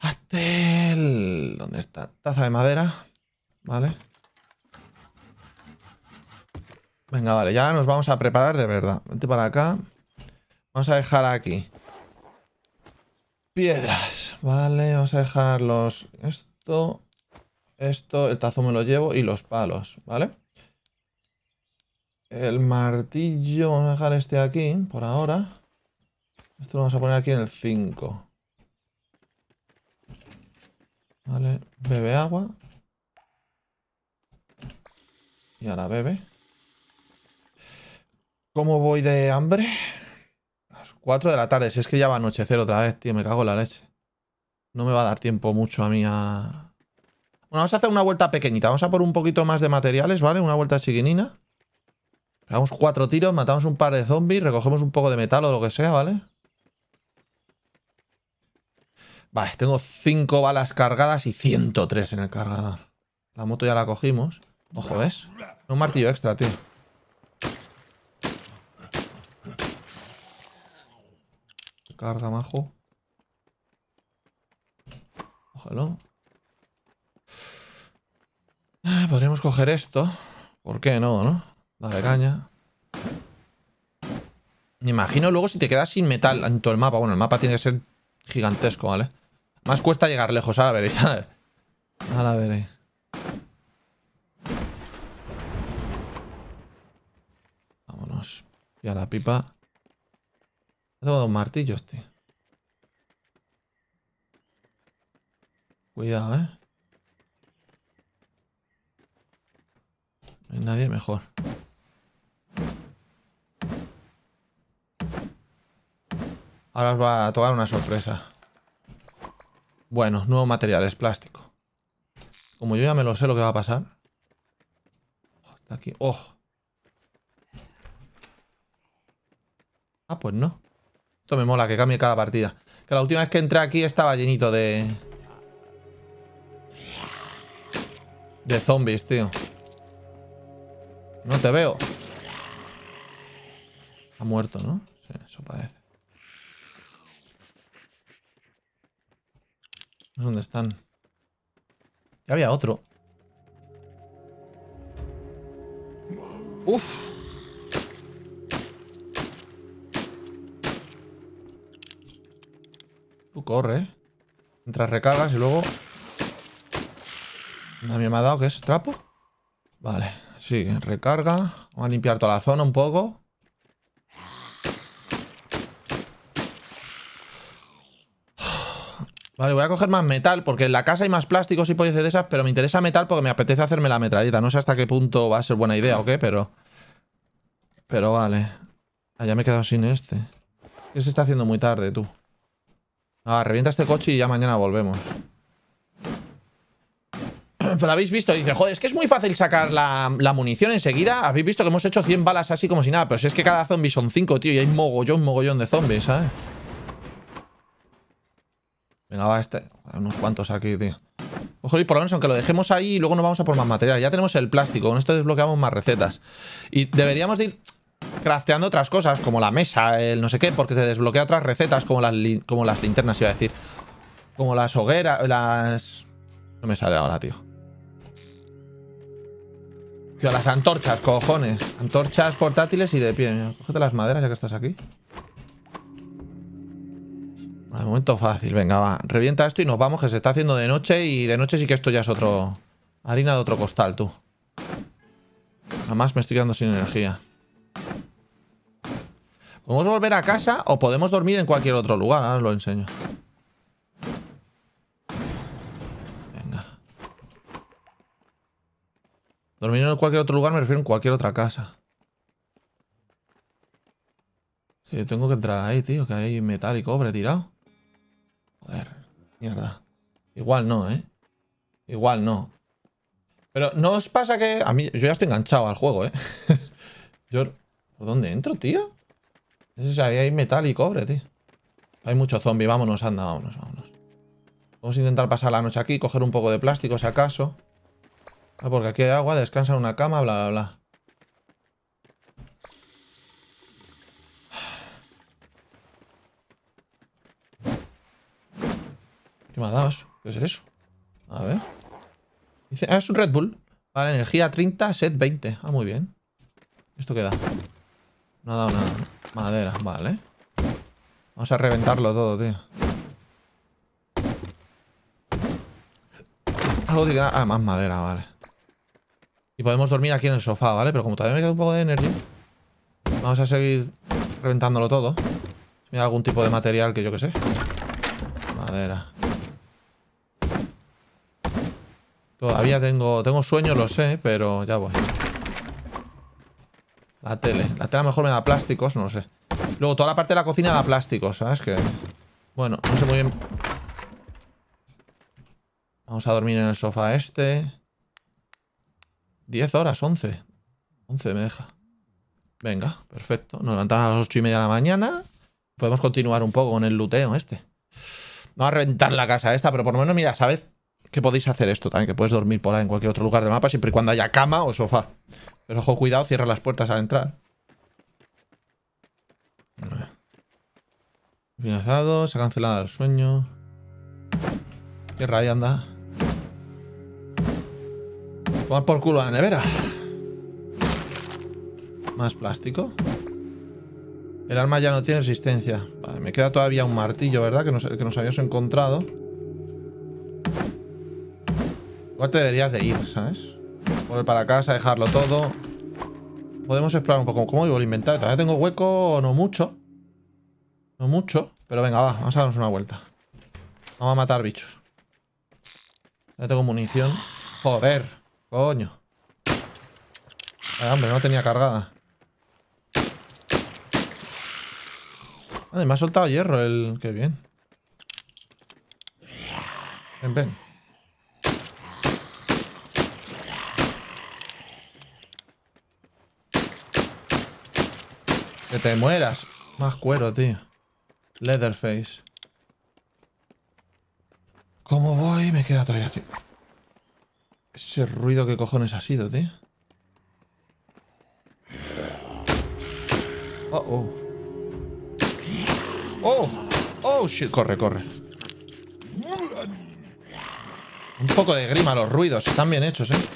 Hazte el... ¿Dónde está? Taza de madera. ¿Vale? Venga, vale. Ya nos vamos a preparar de verdad. Vente para acá. Vamos a dejar aquí piedras. Vale, vamos a dejar los... Esto... Esto... El tazo me lo llevo y los palos. ¿Vale? El martillo... Vamos a dejar este aquí por ahora. Esto lo vamos a poner aquí en el cinco. Vale, bebe agua. Y ahora bebe. ¿Cómo voy de hambre? A las cuatro de la tarde. Si es que ya va a anochecer otra vez, tío. Me cago en la leche. No me va a dar tiempo mucho a mí a... Bueno, vamos a hacer una vuelta pequeñita. Vamos a por un poquito más de materiales, ¿vale? Una vuelta chiquinina. Hagamos cuatro tiros, matamos un par de zombies, recogemos un poco de metal o lo que sea, ¿vale? Vale, tengo cinco balas cargadas y ciento tres en el cargador. La moto ya la cogimos. Ojo, ¿ves? Un martillo extra, tío. Carga, majo. Ojalá. Podríamos coger esto. ¿Por qué no, no? Dale caña. Me imagino luego si te quedas sin metal en todo el mapa. Bueno, el mapa tiene que ser gigantesco, ¿vale? Más cuesta llegar lejos, ahora veréis, a ver. Ahora veréis. Vámonos. Y a la pipa. Tengo dos martillos, tío. Cuidado, ¿eh? No hay nadie mejor. Ahora os va a tocar una sorpresa. Bueno, nuevos materiales, plástico. Como yo ya me lo sé lo que va a pasar. Oh, está aquí. ¡Oh! Ah, pues no. Esto me mola, que cambie cada partida. Que la última vez que entré aquí estaba llenito de... De zombies, tío. No te veo. Ha muerto, ¿no? Sí, eso parece. ¿Dónde están? Ya había otro. Uf. Tú corre, ¿eh? Mientras recargas y luego... Nadie me ha dado, ¿qué es? ¿Trapo? Vale, sí, recarga. Vamos a limpiar toda la zona un poco. Vale, voy a coger más metal, porque en la casa hay más plásticos y pollas de esas, pero me interesa metal porque me apetece hacerme la metralleta. No sé hasta qué punto va a ser buena idea o qué, pero... Pero vale. Ah, ya me he quedado sin este. ¿Qué se está haciendo muy tarde, tú? Ah, revienta este coche y ya mañana volvemos. Pero habéis visto, dice, joder, es que es muy fácil sacar la, la munición enseguida. Habéis visto que hemos hecho cien balas así como si nada, pero si es que cada zombie son cinco, tío, y hay mogollón, mogollón de zombies, ¿sabes? Venga, va este. Hay unos cuantos aquí, tío. Ojo, y por lo menos, aunque lo dejemos ahí, y luego nos vamos a por más material. Ya tenemos el plástico. Con esto desbloqueamos más recetas. Y deberíamos de ir crafteando otras cosas, como la mesa, el no sé qué, porque te desbloquea otras recetas, como las, como las linternas, iba a decir. Como las hogueras, las... No me sale ahora, tío. Tío, las antorchas, cojones. Antorchas portátiles y de pie. Mira, cógete las maderas ya que estás aquí. Vale, momento fácil. Venga, va. Revienta esto y nos vamos, que se está haciendo de noche. Y de noche sí que esto ya es otro... harina de otro costal, tú. Además me estoy quedando sin energía. ¿Podemos volver a casa o podemos dormir en cualquier otro lugar? Ahora os lo enseño. Venga. Dormir en cualquier otro lugar me refiero en cualquier otra casa. Sí, yo tengo que entrar ahí, tío, que hay metal y cobre tirado. Joder, mierda. Igual no, ¿eh? Igual no. Pero no os pasa que... a mí, yo ya estoy enganchado al juego, ¿eh? Yo... ¿Por dónde entro, tío? O sea, ahí hay metal y cobre, tío. Hay mucho zombie. Vámonos, anda, vámonos, vámonos. Vamos a intentar pasar la noche aquí, coger un poco de plástico, si acaso. Ah, porque aquí hay agua, descansa en una cama, bla, bla, bla. ¿Qué me ha dado eso? ¿Qué es eso? A ver. Dice, ah, es un Red Bull. Vale, energía treinta, sed veinte. Ah, muy bien. ¿Esto qué da? No ha dado nada. Madera, vale. Vamos a reventarlo todo, tío. Algo que da... ah, más madera, vale. Y podemos dormir aquí en el sofá, ¿vale? Pero como todavía me queda un poco de energía, vamos a seguir reventándolo todo. Si me da algún tipo de material que yo que sé. Madera. Todavía tengo, tengo sueño, lo sé, pero ya voy. La tele. La tele a lo mejor me da plásticos, no lo sé. Luego toda la parte de la cocina da plásticos, ¿sabes? Que... bueno, no sé muy bien. Vamos a dormir en el sofá este. diez horas, once. once me deja. Venga, perfecto. Nos levantamos a las ocho y media de la mañana. Podemos continuar un poco con el luteo este. Vamos a reventar la casa esta, pero por lo menos, mira, ¿sabes? Que podéis hacer esto también, que puedes dormir por ahí en cualquier otro lugar del mapa, siempre y cuando haya cama o sofá. Pero ojo, cuidado, cierra las puertas al entrar. Finalizado, se ha cancelado el sueño. Cierra ahí, anda. Tomar por culo a la nevera. Más plástico. El arma ya no tiene resistencia. Vale, me queda todavía un martillo, ¿verdad? Que nos, que nos habíamos encontrado. Igual te deberías de ir, ¿sabes? Volver para casa, dejarlo todo. Podemos explorar un poco cómo vivo el inventario. Todavía tengo hueco, no mucho. No mucho. Pero venga, va, vamos a darnos una vuelta. Vamos a matar bichos. Ya tengo munición. Joder, coño. Ay, hombre, no tenía cargada. Ay, me ha soltado hierro el... qué bien. Ven, ven. Que te mueras. Más cuero, tío. Leatherface. ¿Cómo voy? Me queda todavía, tío. Ese ruido, ¿qué cojones ha sido, tío? Oh, oh. Oh, oh, shit. Corre, corre. Un poco de grima los ruidos. Están bien hechos, eh.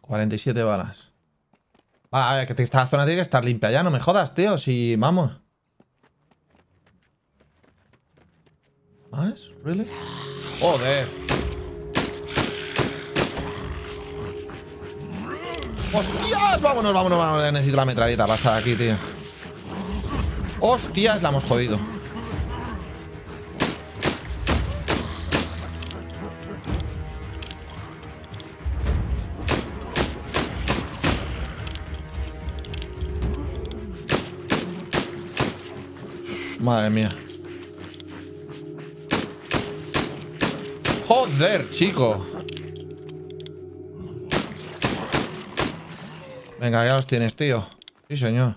cuarenta y siete balas. Vale, a ver, que esta zona tiene que estar limpia ya, no me jodas, tío. Si, vamos. ¿Más? ¿Really? ¡Joder! ¡Hostias! Vámonos, vámonos, vámonos. Necesito la metralleta para estar aquí, tío. ¡Hostias! La hemos jodido. Madre mía. Joder, chico. Venga, ya los tienes, tío. Sí, señor.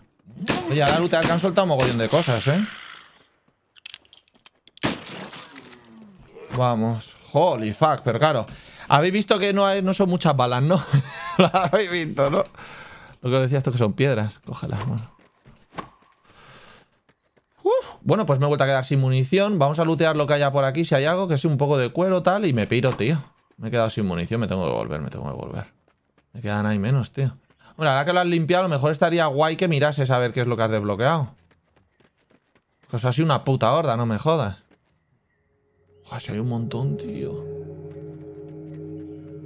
Oye, a la luta que han soltado un mogollón de cosas, ¿eh? Vamos. Holy fuck, pero claro. Habéis visto que no, hay, no son muchas balas, ¿no? Lo habéis visto, ¿no? Lo que os decía, esto que son piedras. Cógelas, bueno. Bueno, pues me he vuelto a quedar sin munición. Vamos a lootear lo que haya por aquí. Si hay algo que sea un poco de cuero, tal. Y me piro, tío. Me he quedado sin munición. Me tengo que volver, me tengo que volver. Me quedan ahí menos, tío. Bueno, ahora que lo has limpiado, a lo mejor estaría guay que mirases a ver qué es lo que has desbloqueado. Que eso ha sido una puta horda, no me jodas. Joder, si hay un montón, tío.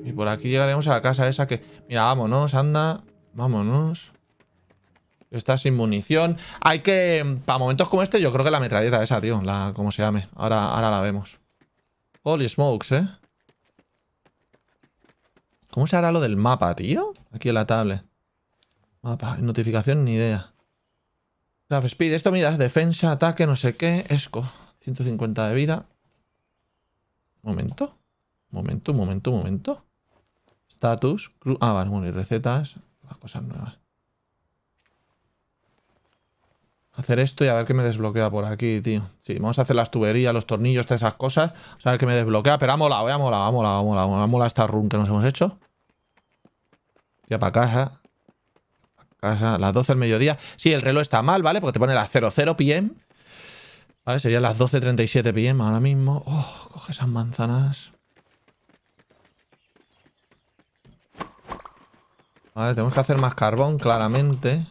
Y por aquí llegaremos a la casa esa que... Mira, vámonos, anda. Vámonos. Está sin munición. Hay que... Para momentos como este, yo creo que la metralleta esa, tío. La... Como se llame. Ahora, ahora la vemos. Holy smokes, ¿eh? ¿Cómo se hará lo del mapa, tío? Aquí en la tablet. Mapa. Notificación, ni idea. Graph Speed. Esto, mira, defensa, ataque, no sé qué. Esco. ciento cincuenta de vida. Momento. Momento, momento, momento. Status. Cru... Ah, vale. Bueno, y recetas. Las cosas nuevas. Hacer esto y a ver qué me desbloquea por aquí, tío. Sí, vamos a hacer las tuberías, los tornillos, todas esas cosas. Vamos a ver qué me desbloquea. Pero ha molado, ha molado, ha molado, ha molado. Ha molado esta run que nos hemos hecho. Ya para casa. Para casa, las doce del mediodía. Sí, el reloj está mal, ¿vale? Porque te pone las cero cero p m ¿Vale? Serían las doce treinta y siete p m ahora mismo. Oh, coge esas manzanas. Vale, tenemos que hacer más carbón, claramente.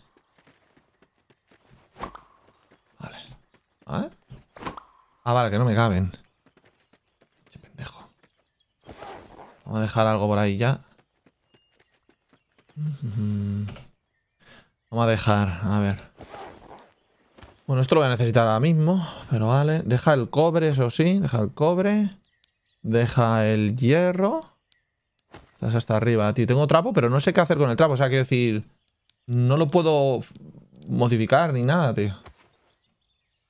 ¿Eh? Ah, vale, que no me caben. Che pendejo. Vamos a dejar algo por ahí ya. Vamos a dejar, a ver. Bueno, esto lo voy a necesitar ahora mismo. Pero vale, deja el cobre, eso sí. Deja el cobre. Deja el hierro. Estás hasta arriba, tío. Tengo trapo, pero no sé qué hacer con el trapo. O sea, quiero decir, no lo puedo modificar ni nada, tío.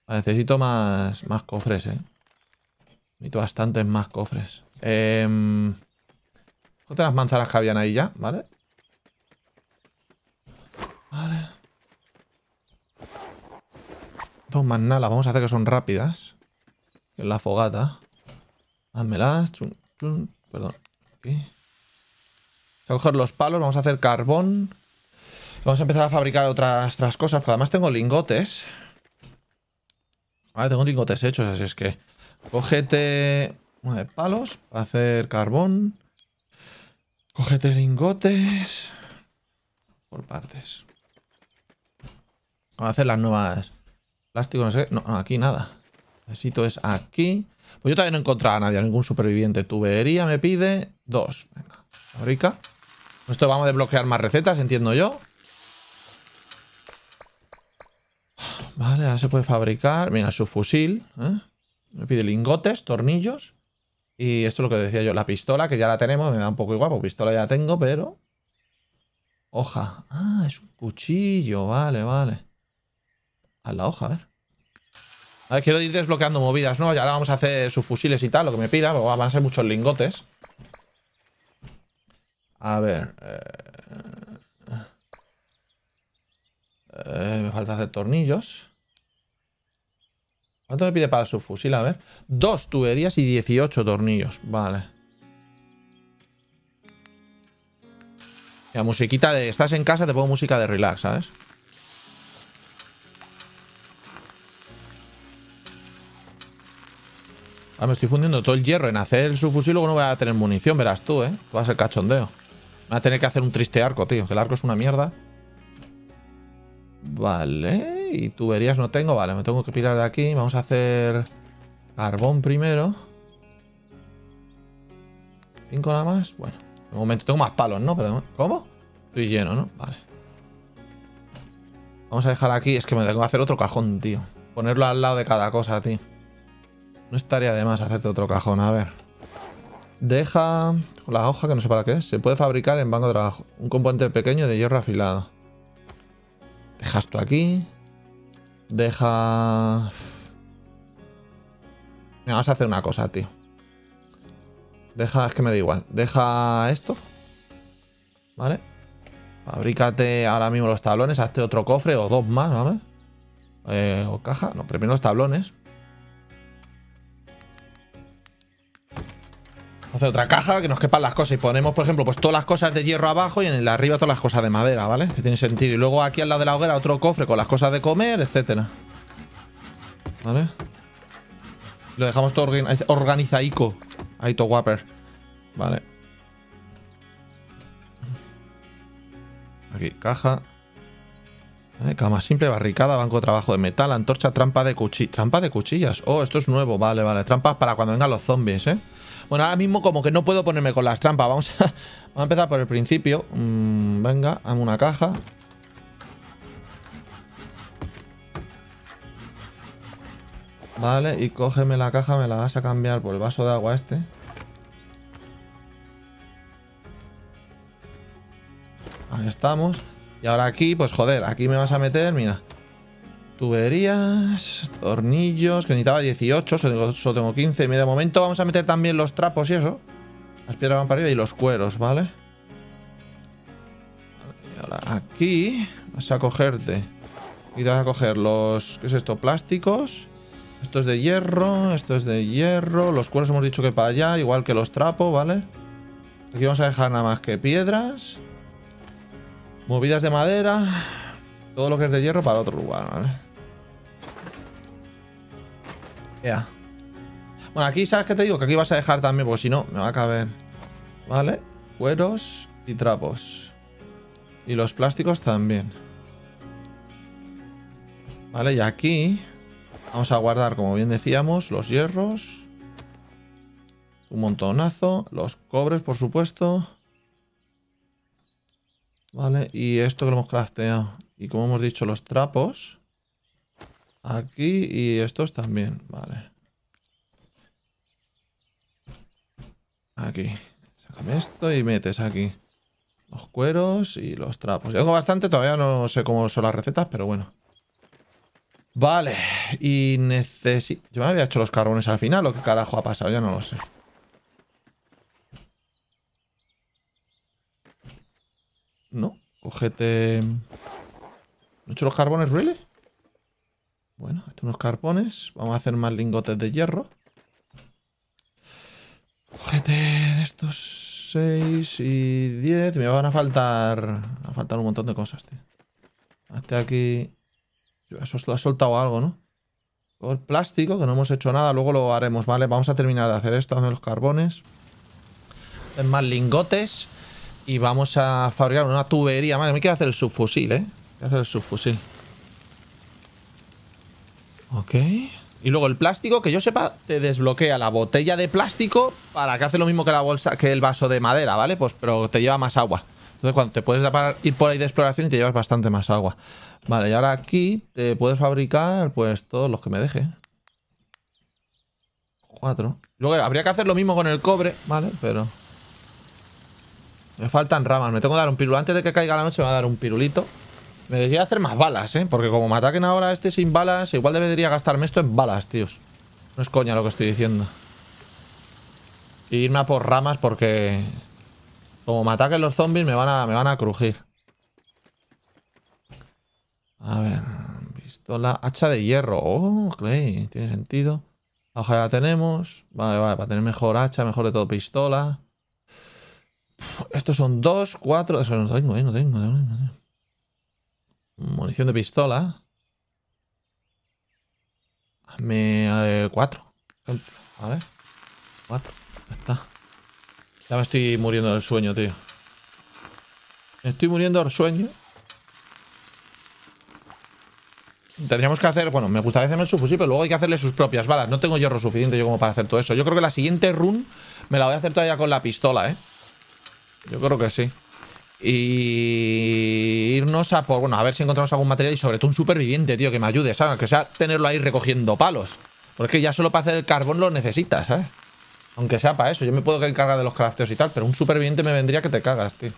Necesito más, más cofres, eh. Necesito bastantes más cofres. Eh, otras manzanas que habían ahí ya, ¿vale? Vale. Dos manzanas, vamos a hacer que son rápidas. En la fogata. Házmelas. Chum, chum, perdón. Aquí. Vamos a coger los palos, vamos a hacer carbón. Vamos a empezar a fabricar otras, otras cosas, porque además tengo lingotes. Vale, tengo lingotes hechos, así es que... Cógete... nueve palos para hacer carbón. Cógete lingotes... Por partes. Vamos a hacer las nuevas... Plástico, no sé... No, no, aquí nada. Necesito es aquí... Pues yo todavía no he encontrado a nadie, a ningún superviviente. Tubería me pide... Dos. Venga, fabrica. Esto vamos a desbloquear más recetas, entiendo yo. Vale, ahora se puede fabricar. Mira, su fusil, ¿eh? Me pide lingotes, tornillos. Y esto es lo que decía yo. La pistola, que ya la tenemos. Me da un poco igual, porque pistola ya tengo, pero... Hoja. Ah, es un cuchillo. Vale, vale. Haz la hoja, a ver. A ver, quiero ir desbloqueando movidas, ¿no? Y ahora vamos a hacer sus fusiles y tal, lo que me pida. Porque van a ser muchos lingotes. A ver... Eh... Eh, me falta hacer tornillos. ¿Cuánto me pide para su fusil? A ver. Dos tuberías y dieciocho tornillos. Vale. La musiquita de... Estás en casa, te pongo música de relax, ¿sabes? Ah, me estoy fundiendo todo el hierro en hacer el subfusil. Luego no voy a tener munición, verás tú, ¿eh? Va a ser cachondeo. Voy a tener que hacer un triste arco, tío. Que el arco es una mierda. Vale, y tuberías no tengo. Vale, me tengo que pirar de aquí. Vamos a hacer carbón primero. Cinco nada más. Bueno, de momento tengo más palos, ¿no? Pero, ¿cómo? Estoy lleno, ¿no? Vale. Vamos a dejar aquí. Es que me tengo que hacer otro cajón, tío. Ponerlo al lado de cada cosa, tío. No estaría de más hacerte otro cajón. A ver. Deja la hoja, que no sé para qué es. Se puede fabricar en banco de trabajo. Un componente pequeño de hierro afilado. Dejas tú aquí. Deja... Mira, vamos a hacer una cosa, tío. Deja... Es que me da igual. Deja esto. ¿Vale? Fabrícate ahora mismo los tablones. Hazte otro cofre o dos más, ¿vale? Eh, o caja. No, primero los tablones. Hace otra caja que nos quepan las cosas y ponemos, por ejemplo, pues todas las cosas de hierro abajo y en el de arriba todas las cosas de madera, ¿vale? Que tiene sentido. Y luego aquí al lado de la hoguera otro cofre con las cosas de comer, etcétera. ¿Vale? Lo dejamos todo organizaico. Ahí todo guaper. Vale. Aquí, caja. ¿Vale? Cama simple, barricada, banco de trabajo de metal, antorcha, trampa de cuchillas. Trampa de cuchillas. Oh, esto es nuevo. Vale, vale. Trampas para cuando vengan los zombies, ¿eh? Bueno, ahora mismo como que no puedo ponerme con las trampas. Vamos a, vamos a empezar por el principio. Mm, venga, dame una caja. Vale, y cógeme la caja, me la vas a cambiar por el vaso de agua este. Ahí estamos. Y ahora aquí, pues joder, aquí me vas a meter, mira. Tuberías, tornillos, que necesitaba dieciocho, solo tengo quince. Y de momento vamos a meter también los trapos y eso. Las piedras van para arriba y los cueros, ¿vale? Y ahora aquí vas a cogerte. Y te vas a coger los... ¿Qué es esto? Plásticos. Esto es de hierro, esto es de hierro. Los cueros hemos dicho que para allá, igual que los trapos, ¿vale? Aquí vamos a dejar nada más que piedras. Movidas de madera. Todo lo que es de hierro para otro lugar, ¿vale? Ya. Yeah. Bueno, aquí, ¿sabes qué te digo? Que aquí vas a dejar también, porque si no, me va a caber. ¿Vale? Cueros y trapos. Y los plásticos también. Vale, y aquí... Vamos a guardar, como bien decíamos, los hierros. Un montonazo. Los cobres, por supuesto. Vale, y esto que lo hemos crafteado. Y como hemos dicho, los trapos. Aquí y estos también. Vale. Aquí. Sácame esto y metes aquí. Los cueros y los trapos. Yo tengo bastante, todavía no sé cómo son las recetas, pero bueno. Vale, y necesito... Yo me había hecho los carbones al final, ¿o qué carajo ha pasado? Ya no lo sé. No, cógete... ¿No he hecho los carbones, really? Bueno, estos unos carbones. Vamos a hacer más lingotes de hierro. Cógete de estos seis y diez. Me van a faltar... Me van a faltar un montón de cosas, tío. Hasta aquí... Eso lo ha soltado algo, ¿no? Todo el plástico, que no hemos hecho nada. Luego lo haremos, ¿vale? Vamos a terminar de hacer esto. Hazme los carbones. Hacer más lingotes. Y vamos a fabricar una tubería. Madre mía, quiero hacer el subfusil, ¿eh? Quiero hacer el subfusil. Ok. Y luego el plástico, que yo sepa, te desbloquea la botella de plástico para que hace lo mismo que la bolsa, que el vaso de madera, ¿vale? Pues, pero te lleva más agua. Entonces, cuando te puedes ir por ahí de exploración y te llevas bastante más agua. Vale, y ahora aquí te puedes fabricar, pues, todos los que me deje. Cuatro. Luego habría que hacer lo mismo con el cobre, ¿vale? Pero... Me faltan ramas. Me tengo que dar un pirulo. Antes de que caiga la noche me va a dar un pirulito. Me debería hacer más balas, ¿eh? Porque como me ataquen ahora este sin balas, igual debería gastarme esto en balas, tíos. No es coña lo que estoy diciendo. Y irme a por ramas porque... Como me ataquen los zombies, me van a, me van a crujir. A ver... Pistola... Hacha de hierro. Oh, ok. Tiene sentido. La hoja ya la tenemos. Vale, vale. Para tener mejor hacha, mejor de todo pistola. Estos son dos, cuatro... Eso no tengo, eh. No tengo, no tengo, no tengo. Munición de pistola. Hazme... Eh, cuatro. Vale. Cuatro. Ya está. Ya me estoy muriendo del sueño, tío. Me estoy muriendo del sueño. Tendríamos que hacer... Bueno, me gustaría hacerme el subfusil, pero luego hay que hacerle sus propias balas. No tengo hierro suficiente yo como para hacer todo eso. Yo creo que la siguiente run me la voy a hacer todavía con la pistola, ¿eh? Yo creo que sí. Y... Irnos a por... Bueno, a ver si encontramos algún material y sobre todo un superviviente, tío, que me ayude, ¿sabes? Que sea tenerlo ahí recogiendo palos. Porque ya solo para hacer el carbón lo necesitas, ¿sabes? Aunque sea para eso, yo me puedo encargar de los crafteos y tal, pero un superviviente me vendría que te cagas, tío.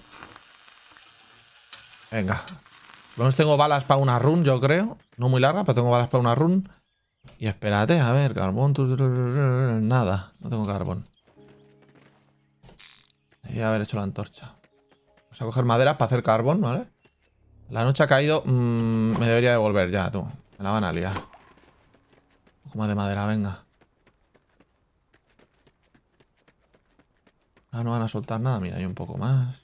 Venga. Por lo menos tengo balas para una run, yo creo. No muy larga, pero tengo balas para una run. Y espérate, a ver, carbón... Nada, no tengo carbón. Debería haber hecho la antorcha. Vamos a coger madera para hacer carbón, ¿vale? La noche ha caído... Mmm, me debería devolver ya, tú. Me la van a liar. Un poco más de madera, venga. Ah, no van a soltar nada. Mira, hay un poco más.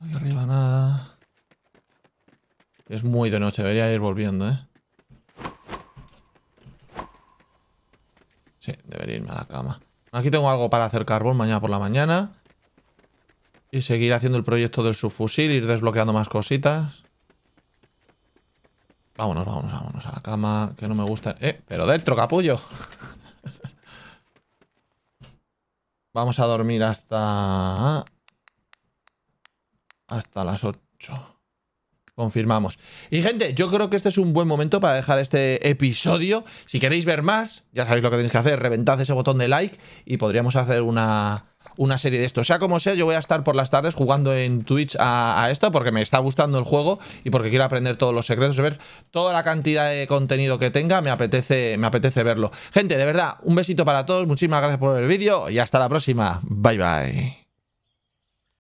Ahí arriba nada. Es muy de noche, debería ir volviendo, ¿eh? Sí, debería irme a la cama. Aquí tengo algo para hacer carbón mañana por la mañana. Y seguir haciendo el proyecto del subfusil, ir desbloqueando más cositas. Vámonos, vámonos, vámonos a la cama, que no me gusta... ¡Eh! ¡Pero dentro, capullo! Vamos a dormir hasta... hasta las ocho. Confirmamos. Y gente, yo creo que este es un buen momento para dejar este episodio. Si queréis ver más, ya sabéis lo que tenéis que hacer. Reventad ese botón de like y podríamos hacer una... una serie de esto. Sea como sea, yo voy a estar por las tardes jugando en Twitch a, a esto porque me está gustando el juego y porque quiero aprender todos los secretos, ver toda la cantidad de contenido que tenga, me apetece, me apetece verlo. Gente, de verdad, un besito para todos, muchísimas gracias por ver el vídeo y hasta la próxima. Bye, bye.